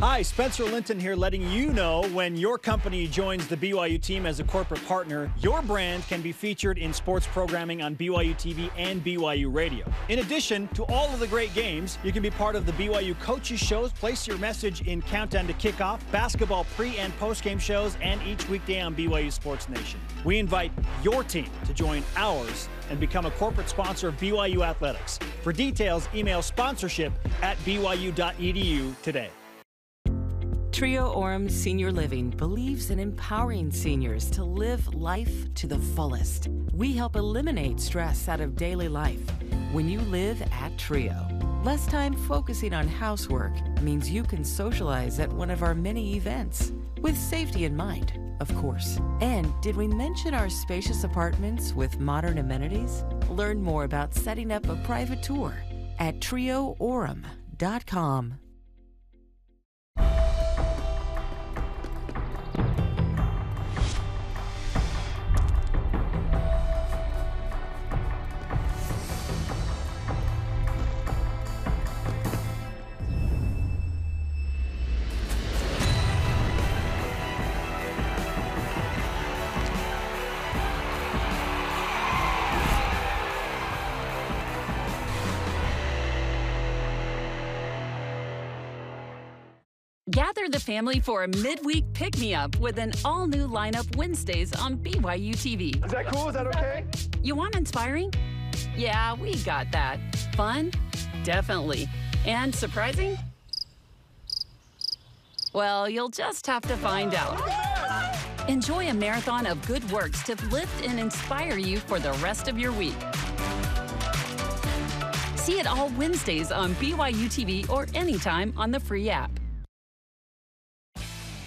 Hi, Spencer Linton here, letting you know when your company joins the BYU team as a corporate partner, your brand can be featured in sports programming on BYU TV and BYU Radio. In addition to all of the great games, you can be part of the BYU coaches shows, place your message in Countdown to Kickoff, basketball pre- and post-game shows, and each weekday on BYU Sports Nation. We invite your team to join ours and become a corporate sponsor of BYU Athletics. For details, email sponsorship@byu.edu today. Trio Orem Senior Living believes in empowering seniors to live life to the fullest. We help eliminate stress out of daily life when you live at Trio. Less time focusing on housework means you can socialize at one of our many events, with safety in mind, of course. And did we mention our spacious apartments with modern amenities? Learn more about setting up a private tour at TrioOrem.com. Gather the family for a midweek pick-me-up with an all-new lineup Wednesdays on BYU TV. Is that cool? Is that okay? You want inspiring? Yeah, we got that. Fun? Definitely. And surprising? Well, you'll just have to find out. Enjoy a marathon of good works to lift and inspire you for the rest of your week. See it all Wednesdays on BYU TV or anytime on the free app.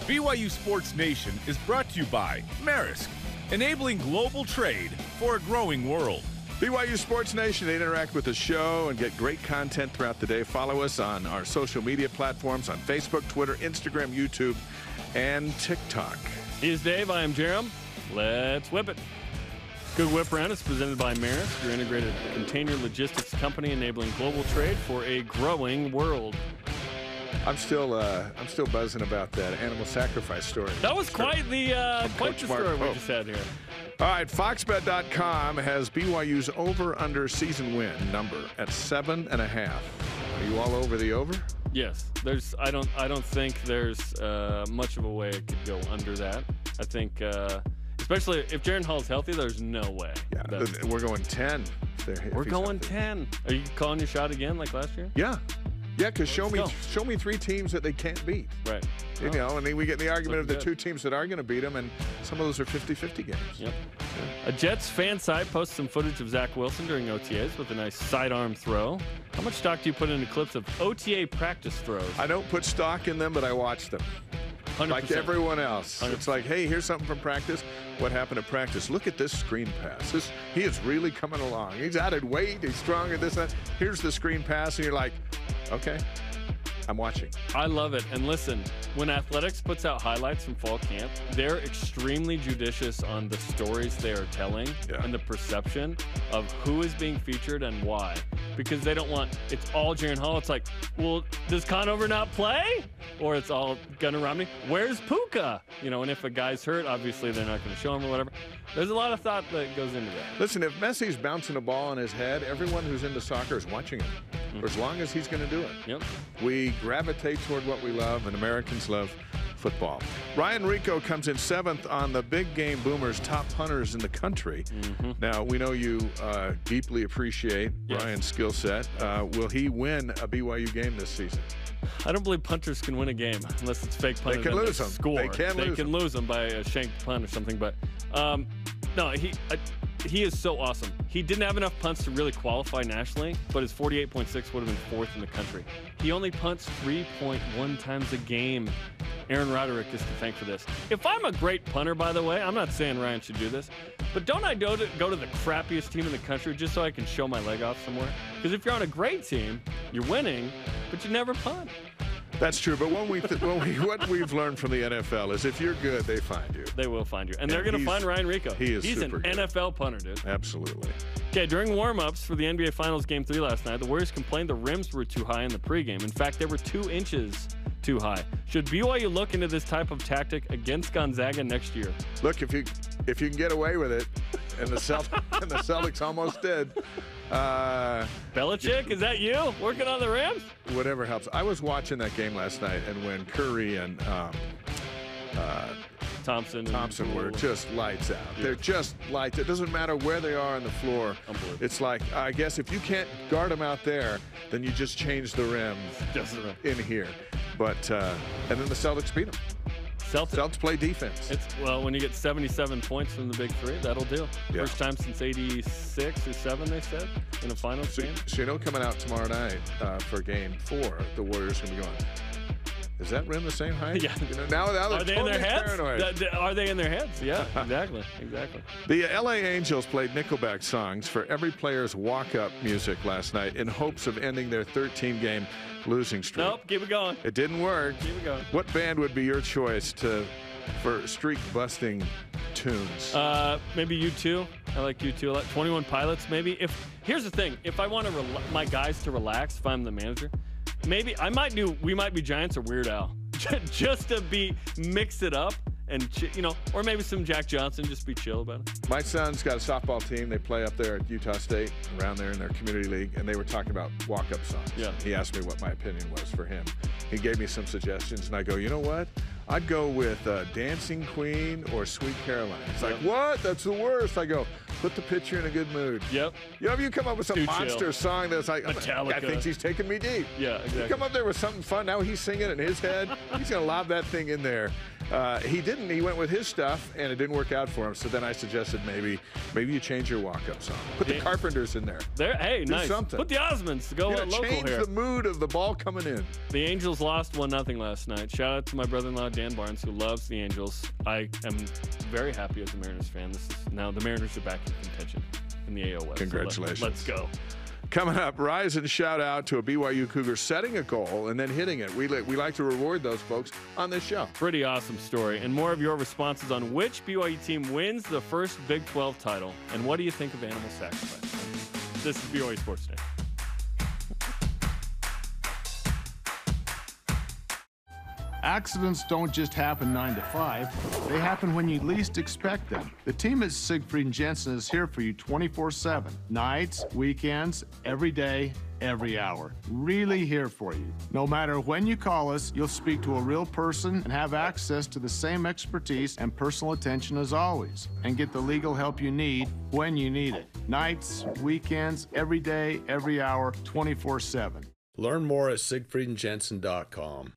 BYU Sports Nation is brought to you by Maersk, enabling global trade for a growing world. BYU Sports Nation, they interact with the show and get great content throughout the day. Follow us on our social media platforms on Facebook, Twitter, Instagram, YouTube, and TikTok. He's Dave, I am Jarom. Let's whip it. Good Whip Round is presented by Maersk, your integrated container logistics company enabling global trade for a growing world. I'm still buzzing about that animal sacrifice story. That was quite the story we just had here. All right, foxbet.com has BYU's over/under season win number at 7.5. Are you all over the over? Yes. I don't think there's much of a way it could go under that. I think especially if Jaron Hall's healthy, there's no way. Yeah, we're going 10. We're going 10. Are you calling your shot again like last year? Yeah. Yeah, because show me three teams that they can't beat. Right. You know, and then we get the argument of the two teams that are going to beat them, and some of those are 50-50 games. Yep. Yeah. A Jets fan site posted some footage of Zach Wilson during OTAs with a nice sidearm throw. How much stock do you put into clips of OTA practice throws? I don't put stock in them, but I watch them. 100%. Like everyone else. 100%. It's like, hey, here's something from practice. What happened at practice? Look at this screen pass. He is really coming along. He's added weight. He's stronger. This, that. Here's the screen pass, and you're like, okay, I'm watching. I love it. And listen, when athletics puts out highlights from fall camp, they're extremely judicious on the stories they are telling and the perception of who is being featured and why. because they don't want, it's all Jaren Hall. It's like, well, does Conover not play? Or it's all Gunnar Romney. Where's Puka? You know, and if a guy's hurt, obviously they're not going to show him or whatever. There's a lot of thought that goes into that. Listen, if Messi's bouncing a ball on his head, everyone who's into soccer is watching him for as long as he's going to do it. Yep. We gravitate toward what we love, and Americans love football. Ryan Rico comes in 7th on the Big Game Boomers top punters in the country. Now, we know you deeply appreciate Ryan's skill set. Will he win a BYU game this season? I don't believe punters can win a game unless it's fake punters. They can lose them. They can lose them by a shanked punt or something. But no, he is so awesome. He didn't have enough punts to really qualify nationally, but his 48.6 would have been 4th in the country. He only punts 3.1 times a game. Aaron Roderick is to thank for this. If I'm a great punter, by the way, I'm not saying Ryan should do this, but don't I go to the crappiest team in the country just so I can show my leg off somewhere? Because if you're on a great team, you're winning, but you never punt. That's true, but what we've learned from the NFL is if you're good, they find you. They will find you, and they're going to find Ryan Rico. He's super good. NFL punter, dude. Absolutely. Okay, during warm-ups for the NBA Finals Game 3 last night, the Warriors complained the rims were too high in the pregame. In fact, they were 2 inches too high. Should BYU look into this type of tactic against Gonzaga next year? Look, if you can get away with it, and the Celtics almost did. Belichick, is that you working on the Rams? Whatever helps. I was watching that game last night, and when Curry and Thompson were just lights out. Yeah. They're just lights. It doesn't matter where they are on the floor. It's like, I guess if you can't guard them out there, then you just change the rim in here. But and then the Celtics beat them. Celtics play defense. Well, when you get 77 points from the Big Three, that'll do. Yeah. First time since '86 or '87, they said, in a finals game. So you know, coming out tomorrow night for Game 4, the Warriors are going to be going, is that rim the same height? Yeah. You know, now they're totally paranoid. Are they in their heads? Yeah, exactly. Exactly. The LA Angels played Nickelback songs for every player's walk-up music last night in hopes of ending their 13-game losing streak. Nope, keep it going. It didn't work. Keep it going. What band would be your choice for streak-busting tunes? Maybe U2. I like U2 a lot. 21 Pilots, maybe. Here's the thing. If I want my guys to relax, if I'm the manager, maybe I might do We Might Be Giants or Weird Al just to mix it up, and you know, or maybe some Jack Johnson, just be chill about it. My son's got a softball team. They play up there at Utah State, around there in their community league, and they were talking about walk-up songs. Yeah. He asked me what my opinion was for him. He gave me some suggestions, and I go, you know what? I'd go with Dancing Queen or Sweet Caroline. It's like, what? That's the worst. I go, put the pitcher in a good mood. Yep. You know, if you come up with some monster song that's like, Metallica. I think he's taking me deep. Yeah, exactly. You come up there with something fun. Now he's singing in his head. He's going to lob that thing in there. He didn't. He went with his stuff, and it didn't work out for him. So then I suggested maybe you change your walk-up song. Put the Carpenters in there. Hey, do nice. Something. Put the Osmonds. Go with local here. Change the mood of the ball coming in. The Angels lost 1-0 last night. Shout out to my brother-in-law Dan Barnes, who loves the Angels. I am very happy as a Mariners fan. Now the Mariners are back in contention in the AL West. Congratulations. So let's go. Coming up, rise and shout out to a BYU Cougar setting a goal and then hitting it. We like to reward those folks on this show. Pretty awesome story. And more of your responses on which BYU team wins the first Big 12 title. And what do you think of animal sacrifice? This is BYU Sports Nation. Accidents don't just happen 9 to 5. They happen when you least expect them. The team at Siegfried & Jensen is here for you 24/7. Nights, weekends, every day, every hour. Really here for you. No matter when you call us, you'll speak to a real person and have access to the same expertise and personal attention as always, and get the legal help you need when you need it. Nights, weekends, every day, every hour, 24/7. Learn more at SiegfriedandJensen.com.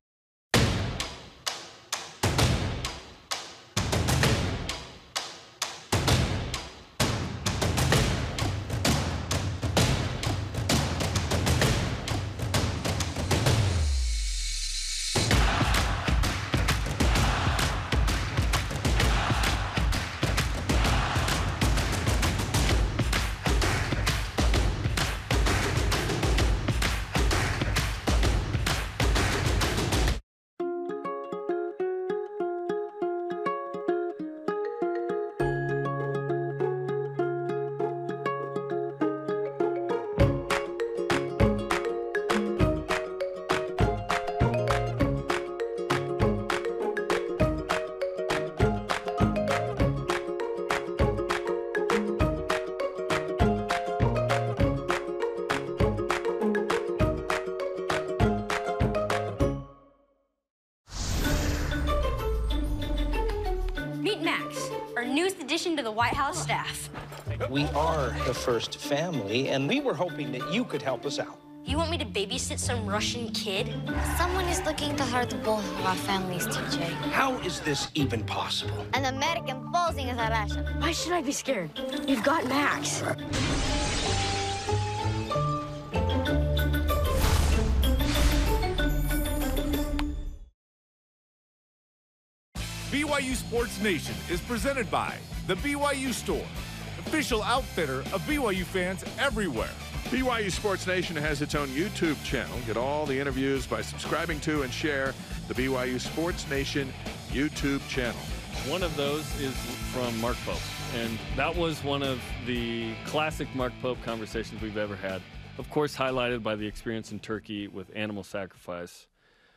Meet Max, our newest addition to the White House staff. We are the first family, and we were hoping that you could help us out. You want me to babysit some Russian kid? Someone is looking to hurt both of our families, TJ. How is this even possible? An American posing as a Russian. Why should I be scared? You've got Max. BYU Sports Nation is presented by the BYU Store, official outfitter of BYU fans everywhere. BYU Sports Nation has its own YouTube channel. Get all the interviews by subscribing to and share the BYU Sports Nation YouTube channel. One of those is from Mark Pope, and that was one of the classic Mark Pope conversations we've ever had. Of course, highlighted by the experience in Turkey with animal sacrifice.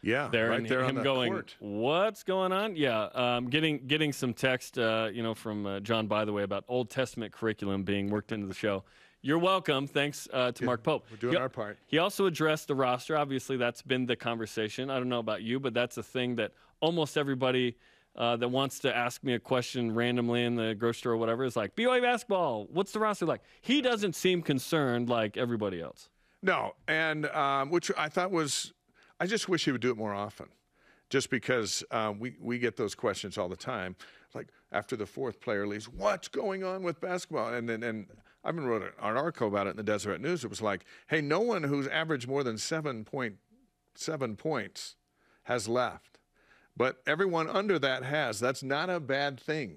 Yeah, there, right there him on the going, court. What's going on? Yeah, getting some text, you know, from John, by the way, about Old Testament curriculum being worked into the show. You're welcome. Thanks to Mark Pope. We're doing our part. He also addressed the roster. Obviously, that's been the conversation. I don't know about you, but that's a thing that almost everybody that wants to ask me a question randomly in the grocery store or whatever is like, BYU basketball, what's the roster like? He doesn't seem concerned like everybody else. No, and which I thought was, I just wish he would do it more often, just because we get those questions all the time. Like after the fourth player leaves, what's going on with basketball? And then I even wrote an article about it in the Deseret News. It was like, hey, no one who's averaged more than 7.7 points has left. But everyone under that has. That's not a bad thing.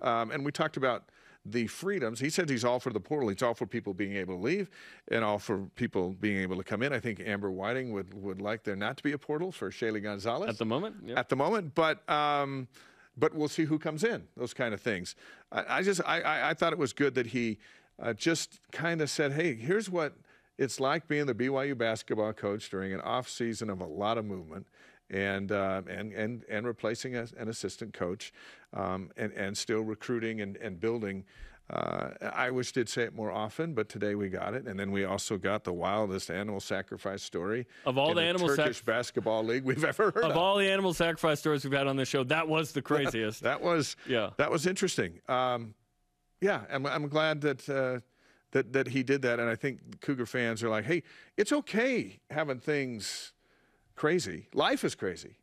Mm. And we talked about the freedoms. He said he's all for the portal. He's all for people being able to leave and all for people being able to come in. I think Amber Whiting would like there not to be a portal for Shaley Gonzalez. At the moment. Yep. At the moment. But we'll see who comes in, those kind of things. I thought it was good that he – just kind of said, hey, here's what it's like being the BYU basketball coach during an off season of a lot of movement and replacing an assistant coach and still recruiting and building. I wish they'd say it more often, but today we got it. And then we also got the wildest animal sacrifice story of all the animal Turkish basketball league we've ever heard of. Of all the animal sacrifice stories we've had on this show, that was the craziest. That was interesting. Yeah, I'm glad that, that he did that, and I think Cougar fans are like, hey, it's okay having things crazy. Life is crazy.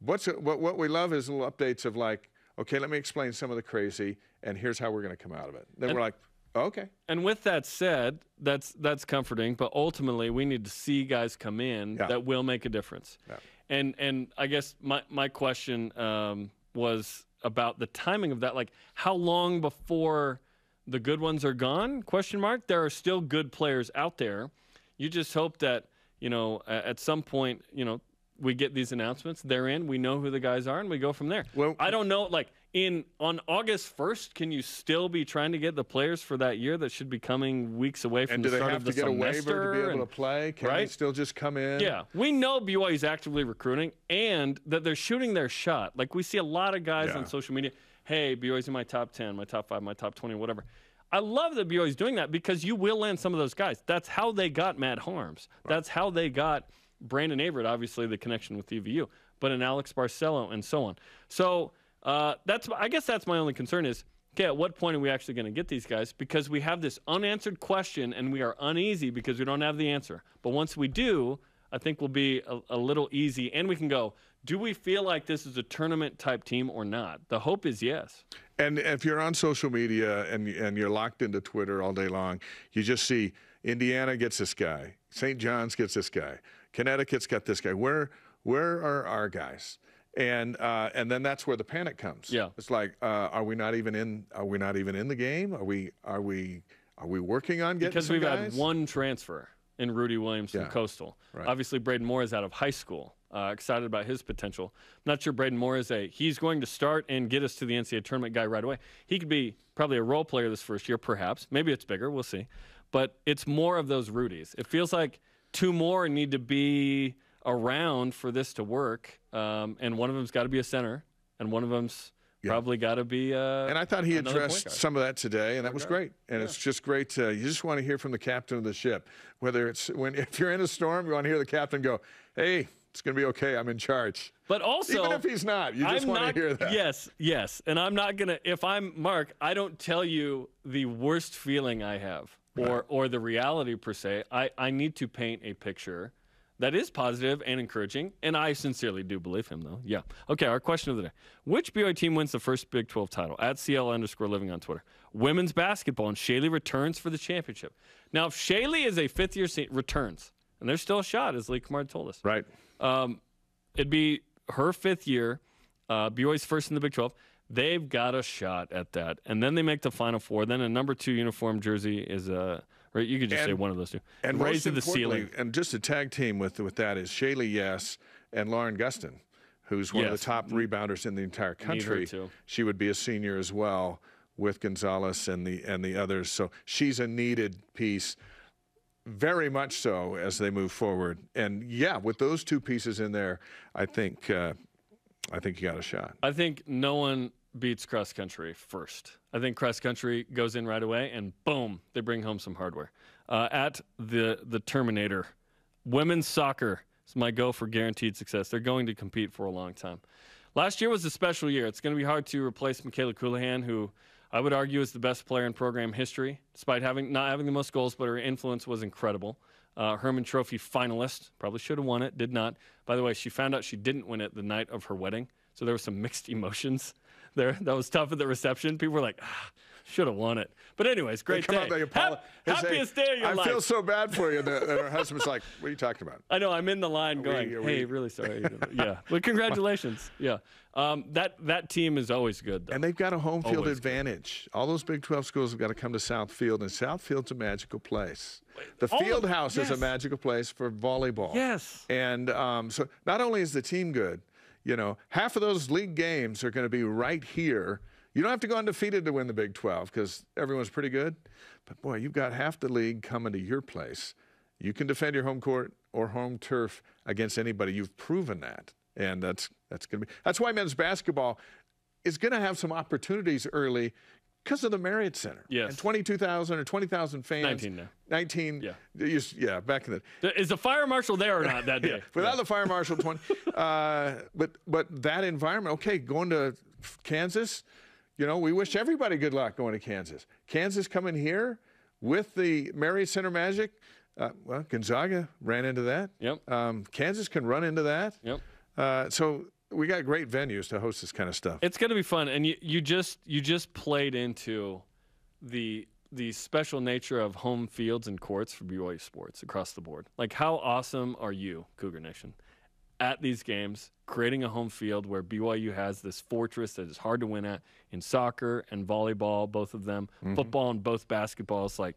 What we love is little updates of like, okay, let me explain some of the crazy, and here's how we're going to come out of it. Then we're like, oh, okay. And with that said, that's comforting, but ultimately we need to see guys come in that will make a difference. Yeah. And I guess my question was about the timing of that, like how long before the good ones are gone, question mark. There are still good players out there. You just hope that, you know, at some point, you know, we get these announcements, they're in, we know who the guys are, and we go from there. Well, I don't know, like on August 1st, can you still be trying to get the players for that year that should be coming weeks away from the start of the semester? And do they have to get a waiver to be able to play? Can they still just come in? Yeah. We know BYU is actively recruiting and that they're shooting their shot. Like we see a lot of guys on social media, hey, BYU's in my top 10, my top 5, my top 20, whatever. I love that BYU's doing that because you will land some of those guys. That's how they got Matt Harms. Right. That's how they got Brandon Averett, obviously the connection with EVU, but an Alex Barcelo and so on. So I guess that's my only concern is, okay, at what point are we actually going to get these guys? Because we have this unanswered question and we are uneasy because we don't have the answer. But once we do, I think we'll be a little easy and we can go, do we feel like this is a tournament type team or not? The hope is yes. And if you're on social media and you're locked into Twitter all day long, you just see Indiana gets this guy, St. John's gets this guy, Connecticut's got this guy. Where are our guys? And then that's where the panic comes. Yeah, it's like, are we not even in? Are we not even in the game? Are we working on getting because some we've guys? Had one transfer in Rudy Williams from Coastal. Right. Obviously, Braden Moore is out of high school. Excited about his potential. Not sure Braden Moore is he's going to start and get us to the NCAA tournament guy right away. He could be probably a role player this first year, perhaps. Maybe it's bigger. We'll see. But it's more of those Rudies. It feels like two more need to be around for this to work, and one of them's got to be a center, and one of them's probably got to be and I thought he addressed some of that today, and that was great. And it's just great. You just want to hear from the captain of the ship. Whether it's if you're in a storm, you want to hear the captain go, hey, It's going to be okay. I'm in charge. But also, even if he's not, you just want to hear that. Yes, yes. And I'm not going to, if I'm Mark, I don't tell you the worst feeling I have or the reality per se. I need to paint a picture that is positive and encouraging, and I sincerely do believe him, though. Yeah. Okay, our question of the day. Which BYU team wins the first Big 12 title? At @CL_living on Twitter. Women's basketball, and Shaley returns for the championship. Now, if Shaley is a fifth-year senior, returns, and there's still a shot, as Lee Kamard told us. Right. It'd be her fifth year, BYU's first in the Big 12. They've got a shot at that. And then they make the Final Four. Then a #2 uniform jersey is a... Right, you could just say one of those two. And raise to the ceiling. And just a tag team with that is Shaley, yes, and Lauren Guston, who's one of the top rebounders in the entire country. She would be a senior as well with Gonzalez and the others. So she's a needed piece, very much so as they move forward. And yeah, with those two pieces in there, I think you got a shot. I think no one beats cross country first. I think cross country goes in right away, and boom, they bring home some hardware. At the Terminator, women's soccer is my go for guaranteed success. They're going to compete for a long time. Last year was a special year. It's going to be hard to replace Michaela Coulihan, who I would argue is the best player in program history, despite not having the most goals, but her influence was incredible. Herman Trophy finalist, probably should have won it, did not. By the way, she found out she didn't win it the night of her wedding, so there were some mixed emotions there. That was tough at the reception. People were like, should have won it. But anyways, great day. Happiest day of your life. I feel so bad for you. That her husband's like, what are you talking about? I know. I'm in the line going, hey, really sorry. Yeah. But congratulations. Yeah. That team is always good, though. And they've got a home field advantage. All those Big 12 schools have got to come to South Field, and South Field's a magical place. The field house is a magical place for volleyball. Yes. And so not only is the team good, you know, half of those league games are going to be right here. You don't have to go undefeated to win the Big 12 because everyone's pretty good. But, boy, you've got half the league coming to your place. You can defend your home court or home turf against anybody. You've proven that. And that's why men's basketball is going to have some opportunities early because of the Marriott Center. Yes. And 22,000 or 20,000 fans. 19 now. 19. Yeah. Yeah, back in the... Is the fire marshal there or not that day? Without the fire marshal, 20. But that environment, okay, going to Kansas, you know, we wish everybody good luck going to Kansas. Kansas coming here with the Marriott Center magic. Well, Gonzaga ran into that. Yep. Kansas can run into that. Yep. So we got great venues to host this kind of stuff. It's going to be fun, and you just played into the special nature of home fields and courts for BYU sports across the board. Like, how awesome are you, Cougar Nation, at these games, creating a home field where BYU has this fortress that is hard to win at in soccer and volleyball, both of them, football and both basketballs. Like,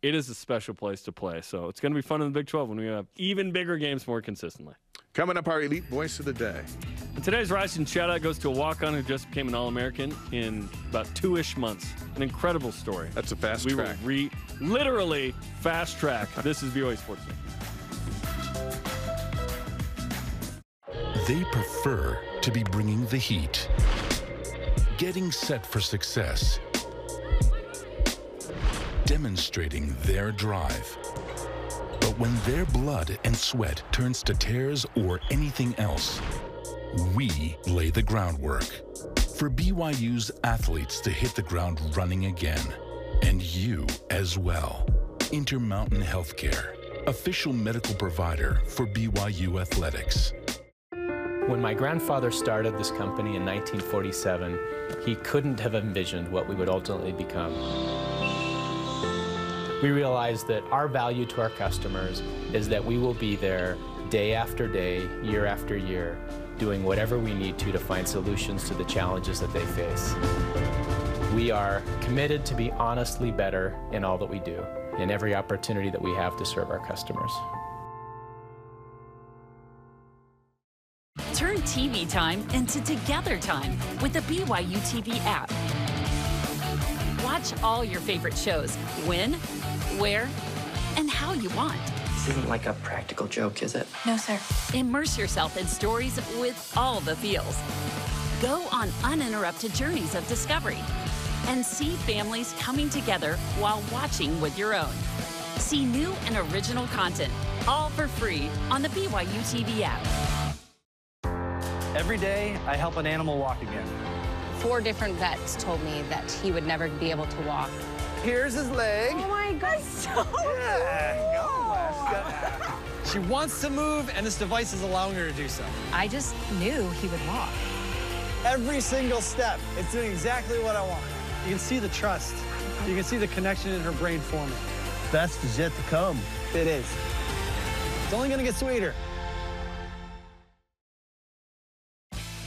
it is a special place to play. So it's going to be fun in the Big 12 when we have even bigger games more consistently. Coming up, our Elite Voice of the Day. And today's Rising Shout-Out goes to a walk-on who just became an All-American in about 2-ish months. An incredible story. That's a fast track. We will literally fast track. This is BYU Sports Nation. They prefer to be bringing the heat, getting set for success, demonstrating their drive. But when their blood and sweat turns to tears or anything else, we lay the groundwork for BYU's athletes to hit the ground running again, and you as well. Intermountain Healthcare, official medical provider for BYU athletics. When my grandfather started this company in 1947, he couldn't have envisioned what we would ultimately become. We realized that our value to our customers is that we will be there day after day, year after year, doing whatever we need to find solutions to the challenges that they face. We are committed to be honestly better in all that we do, in every opportunity that we have to serve our customers. Turn TV time into Together Time with the BYU TV app. Watch all your favorite shows when, where, and how you want. This isn't like a practical joke, is it? No, sir. Immerse yourself in stories with all the feels. Go on uninterrupted journeys of discovery and see families coming together while watching with your own. See new and original content, all for free on the BYU TV app. Every day, I help an animal walk again. 4 different vets told me that he would never be able to walk. Here's his leg. Oh, my God. That's so yeah, cool. She wants to move, and this device is allowing her to do so. I just knew he would walk. Every single step, it's doing exactly what I want. You can see the trust. You can see the connection in her brain forming. Best is yet to come. It is. It's only going to get sweeter.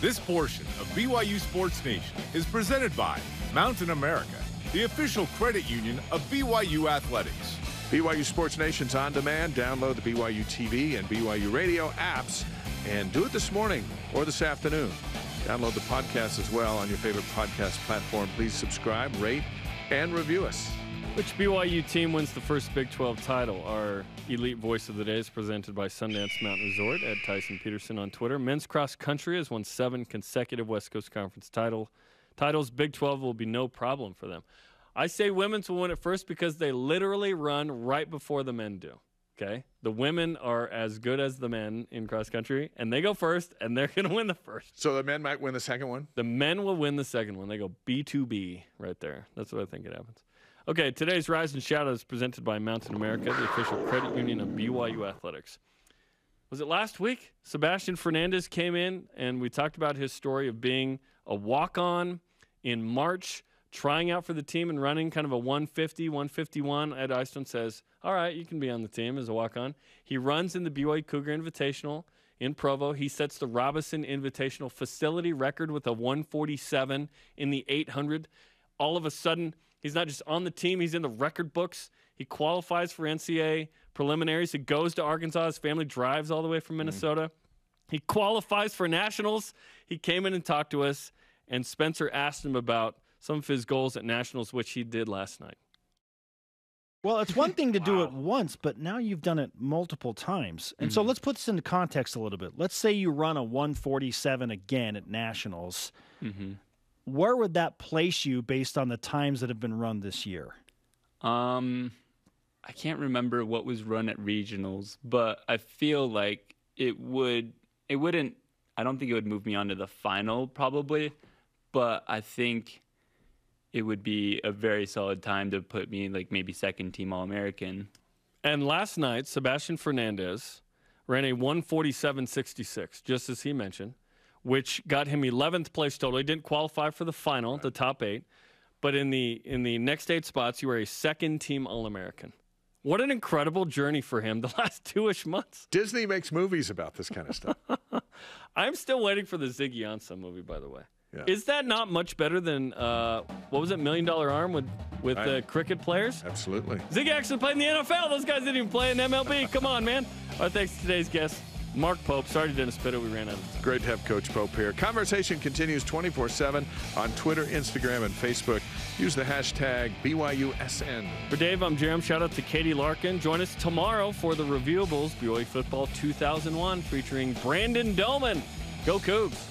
This portion of BYU Sports Nation is presented by Mountain America, the official credit union of BYU Athletics. BYU Sports Nation's on demand. Download the BYU TV and BYU Radio apps and do it this morning or this afternoon. Download the podcast as well on your favorite podcast platform. Please subscribe, rate, and review us. Which BYU team wins the first Big 12 title? Our Elite Voice of the Day is presented by Sundance Mountain Resort. Ed Tyson Peterson on Twitter. Men's cross country has won 7 consecutive West Coast Conference titles. Big 12 will be no problem for them. I say women's will win it first because they literally run right before the men do. Okay? The women are as good as the men in cross country, and they go first, and they're going to win the first. So the men might win the second one? The men will win the second one. They go B2B right there. That's what I think it happens. Okay, today's Rise and Shadow is presented by Mountain America, the official credit union of BYU Athletics. Was it last week? Sebastian Fernandez came in, and we talked about his story of being a walk-on in March, trying out for the team and running kind of a 150, 151. Ed Eystone says, all right, you can be on the team as a walk-on. He runs in the BYU Cougar Invitational in Provo. He sets the Robinson Invitational facility record with a 147 in the 800. All of a sudden, he's not just on the team, he's in the record books. He qualifies for NCAA preliminaries. He goes to Arkansas. His family drives all the way from Minnesota. He qualifies for nationals. He came in and talked to us, and Spencer asked him about some of his goals at nationals, which he did last night. Well, it's one thing to do it once, but now you've done it multiple times. And so let's put this into context a little bit. Let's say you run a 147 again at nationals. Where would that place you based on the times that have been run this year? I can't remember what was run at regionals, but I feel like it wouldn't, I don't think it would move me on to the final probably, but I think it would be a very solid time to put me in, like, maybe second team All-American. And last night, Sebastian Fernandez ran a 147.66, just as he mentioned, which got him 11th place total. He didn't qualify for the final, the top 8, but in the next 8 spots, you were a second team All-American. What an incredible journey for him the last 2-ish months. Disney makes movies about this kind of stuff. I'm still waiting for the Ziggy Ansah movie, by the way. Yeah. Is that not much better than, what was it, $1 Million Arm with cricket players? Absolutely. Ziggy actually played in the NFL. Those guys didn't even play in MLB. Come on, man. All right, thanks to today's guest, Mark Pope. Sorry to Dennis Pitta. We ran out of time. Great to have Coach Pope here. Conversation continues 24/7 on Twitter, Instagram, and Facebook. Use the hashtag BYUSN. For Dave, I'm Jarom. Shout out to Katie Larkin. Join us tomorrow for the Reviewables BYU Football 2001 featuring Brandon Doman. Go Cougs.